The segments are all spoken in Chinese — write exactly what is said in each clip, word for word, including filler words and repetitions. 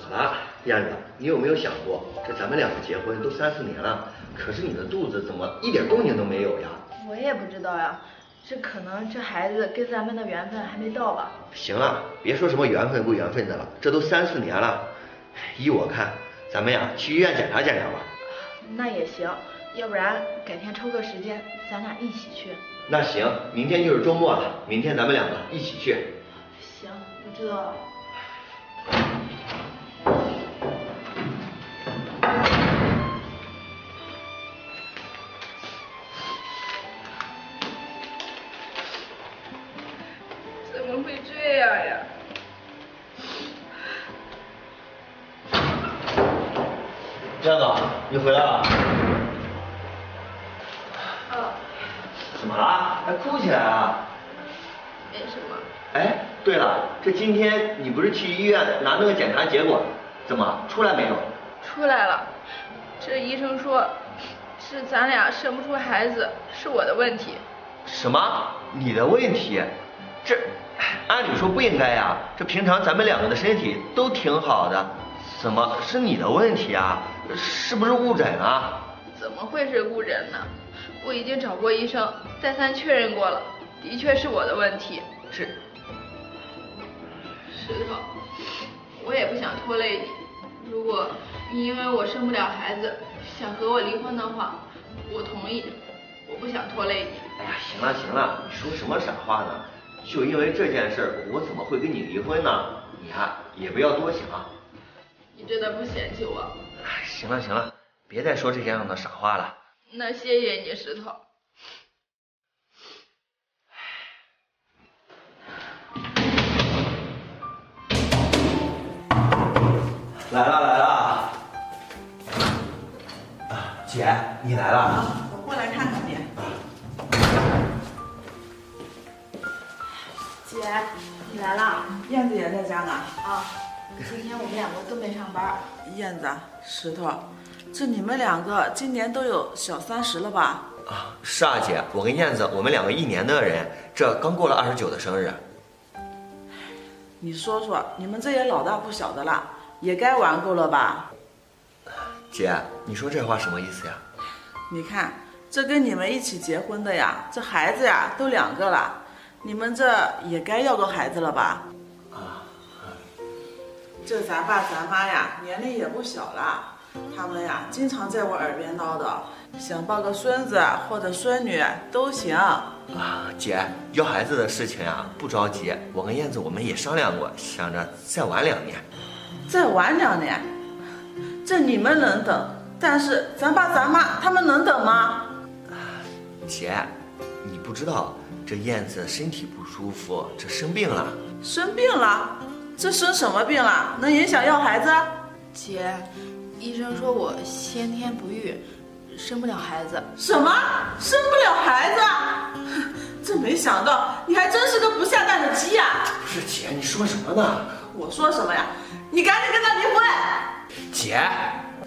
怎么了，燕子？你有没有想过，这咱们两个结婚都三四年了，可是你的肚子怎么一点动静都没有呀？我也不知道呀，这可能这孩子跟咱们的缘分还没到吧。行了，别说什么缘分不缘分的了，这都三四年了，依我看，咱们呀去医院检查检查吧。那也行，要不然改天抽个时间，咱俩一起去。那行，明天就是周末了，明天咱们两个一起去。行，我知道了。怎么会这样呀？燕子，你回来了。啊。怎么了？还哭起来啊？没什么。哎，对了，这今天你不是去医院拿那个检查结果，怎么出来没有？出来了，这医生说是咱俩生不出孩子，是我的问题。什么？你的问题？这按理说不应该呀，这平常咱们两个的身体都挺好的，怎么是你的问题啊？是不是误诊啊？怎么会是误诊呢？我已经找过医生，再三确认过了，的确是我的问题。是。石头，我也不想拖累你。如果你因为我生不了孩子，想和我离婚的话，我同意。我不想拖累你。哎呀，行了行了，你说什么傻话呢？就因为这件事，我怎么会跟你离婚呢？你看、啊，也不要多想。你真的不嫌弃我？哎，行了行了，别再说这样的傻话了。那谢谢你，石头。来了来了，姐，你来了。啊，我过来看看你。姐，你来了。燕子也在家呢。啊，今天我们两个都没上班。燕子，石头，这你们两个今年都有小三十了吧？啊，是啊，姐，我跟燕子，我们两个一年的人，这刚过了二十九的生日。你说说，你们这也老大不小的了。也该玩够了吧，姐，你说这话什么意思呀？你看，这跟你们一起结婚的呀，这孩子呀都两个了，你们这也该要个孩子了吧？啊，这咱爸咱妈呀，年龄也不小了，他们呀经常在我耳边唠叨，想抱个孙子或者孙女都行。啊，姐，要孩子的事情呀不着急，我跟燕子我们也商量过，想着再晚两年。再晚两年，这你们能等，但是咱爸咱妈他们能等吗？姐，你不知道，这燕子身体不舒服，这生病了。生病了？这生什么病了？能影响要孩子？姐，医生说我先天不育，生不了孩子。什么？生不了孩子？这没想到，你还真是个不下蛋的鸡呀！不是姐，你说什么呢？我说什么呀？你赶紧跟他离婚！姐，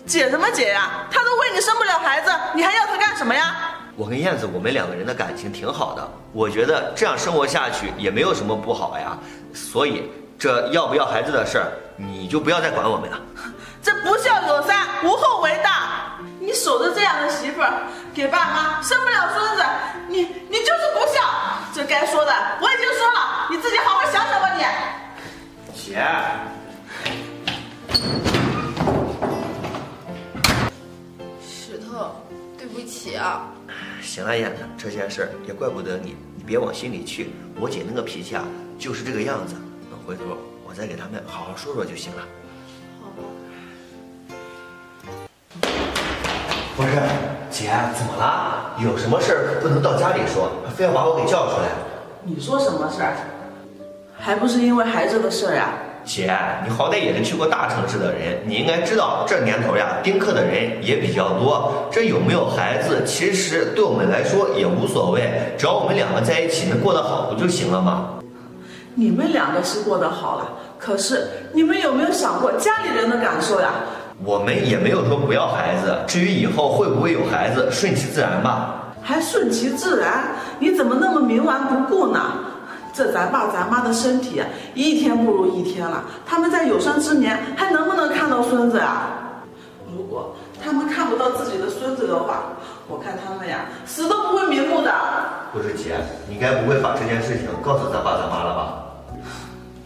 姐什么姐呀？他都为你生不了孩子，你还要他干什么呀？我跟燕子，我们两个人的感情挺好的，我觉得这样生活下去也没有什么不好呀。所以这要不要孩子的事儿，你就不要再管我们了。这不孝有三，无后为大。你守着这样的媳妇儿，给爸妈生不了孙子，你你就是不孝。这该说的我已经说了，你自己好好想想吧，你。姐，石头，对不起啊。行了，燕子，这件事也怪不得你，你别往心里去。我姐那个脾气啊，就是这个样子。等回头我再给他们好好说说就行了。好吧。不是，姐，怎么了？有什么事儿不能到家里说，非要把我给叫出来？你说什么事儿？还不是因为孩子的事儿啊。姐，你好歹也是去过大城市的人，你应该知道这年头呀，丁克的人也比较多。这有没有孩子，其实对我们来说也无所谓，只要我们两个在一起能过得好，不就行了吗？你们两个是过得好了，可是你们有没有想过家里人的感受呀？我们也没有说不要孩子，至于以后会不会有孩子，顺其自然吧。还顺其自然？你怎么那么冥顽不顾呢？这咱爸咱妈的身体一天不如一天了，他们在有生之年还能不能看到孙子呀？如果他们看不到自己的孙子的话，我看他们呀死都不会瞑目的。不是姐，你该不会把这件事情告诉咱爸咱妈了吧？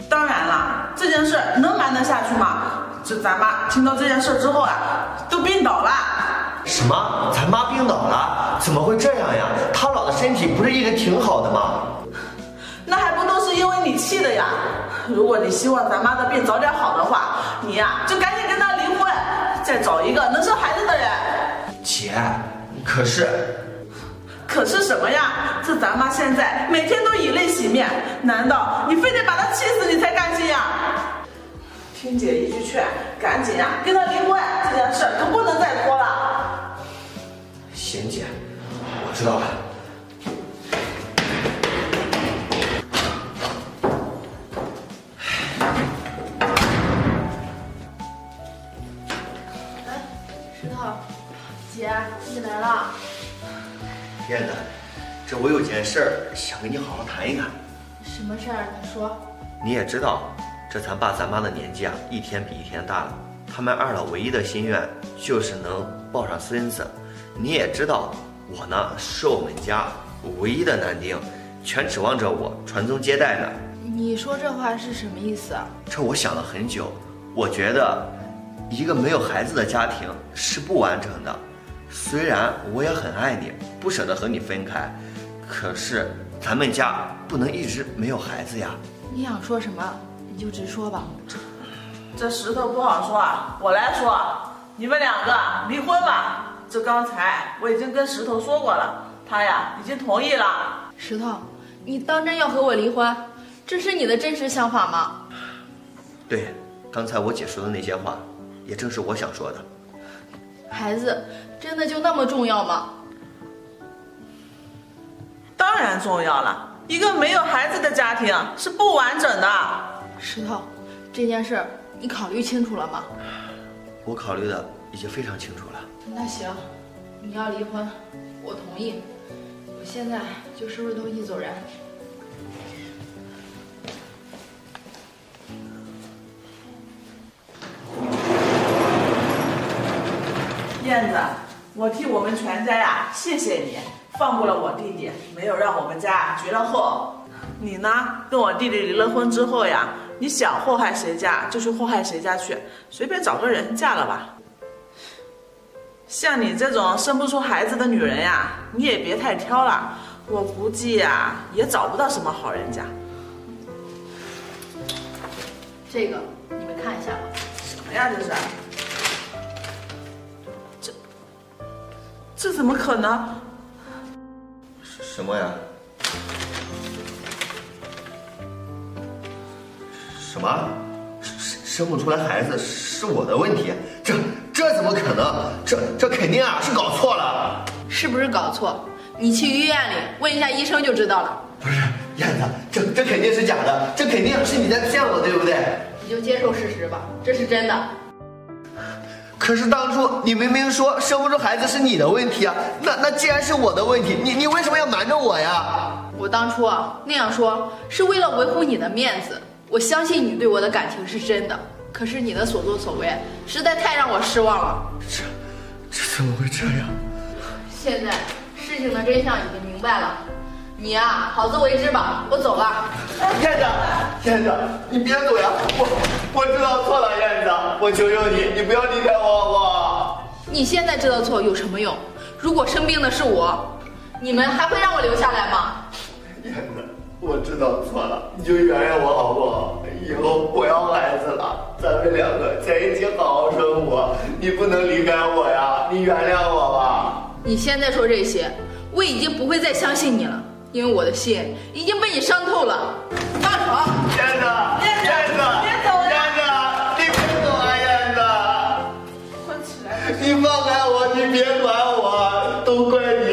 当然了，这件事能瞒得下去吗？这咱妈听到这件事之后啊，都病倒了。什么？咱妈病倒了？怎么会这样呀？她老的身体不是一直挺好的吗？那还不都是因为你气的呀？如果你希望咱妈的病早点好的话，你呀、啊、就赶紧跟她离婚，再找一个能生孩子的人。姐，可是……可是什么呀？这咱妈现在每天都以泪洗面，难道你非得把她气死你才甘心呀？听姐一句劝，赶紧呀、啊，跟她离婚，这件事可不能再拖了。行，姐，我知道了。哎，石头，姐，你来了。燕子，这我有件事儿想跟你好好谈一谈。什么事儿？你说。你也知道，这咱爸咱妈的年纪啊，一天比一天大了。他们二老唯一的心愿就是能抱上孙子。你也知道，我呢是我们家唯一的男丁，全指望着我传宗接代呢。你说这话是什么意思啊？这我想了很久，我觉得一个没有孩子的家庭是不完整的。虽然我也很爱你，不舍得和你分开，可是咱们家不能一直没有孩子呀。你想说什么，你就直说吧。这石头不好说啊，我来说。你们两个离婚吧。这刚才我已经跟石头说过了，他呀已经同意了。石头，你当真要和我离婚？这是你的真实想法吗？对，刚才我姐说的那些话，也正是我想说的。孩子真的就那么重要吗？当然重要了，一个没有孩子的家庭是不完整的。石头，这件事你考虑清楚了吗？我考虑的已经非常清楚了。那行，你要离婚，我同意。我现在就收拾东西走人。燕子，我替我们全家呀，谢谢你放过了我弟弟，没有让我们家绝了后。你呢，跟我弟弟离了婚之后呀，你想祸害谁家就去祸害谁家去，随便找个人嫁了吧。像你这种生不出孩子的女人呀，你也别太挑了，我估计呀，也找不到什么好人家。这个你们看一下吧。什么呀这是？这怎么可能？什什么呀？什么？生生不出来孩子是我的问题？这这怎么可能？这这肯定啊是搞错了。是不是搞错？你去医院里问一下医生就知道了。不是，燕子，这这肯定是假的，这肯定是你在骗我，对不对？你就接受事实吧，这是真的。可是当初你明明说生不出孩子是你的问题啊，那那既然是我的问题，你你为什么要瞒着我呀？我当初啊那样说是为了维护你的面子，我相信你对我的感情是真的，可是你的所作所为实在太让我失望了。这这怎么会这样？现在事情的真相已经明白了，你啊好自为之吧，我走了。燕子，燕子，你别走呀，我。我知道错了，燕子，我求求你，你不要离开我好不好？你现在知道错有什么用？如果生病的是我，你们还会让我留下来吗？燕子，我知道错了，你就原谅我好不好？以后不要孩子了，咱们两个在一起好好生活，你不能离开我呀，你原谅我吧。你现在说这些，我已经不会再相信你了，因为我的心已经被你伤透了。放手！燕子，燕子，燕子。你放开我！你别管我，都怪你。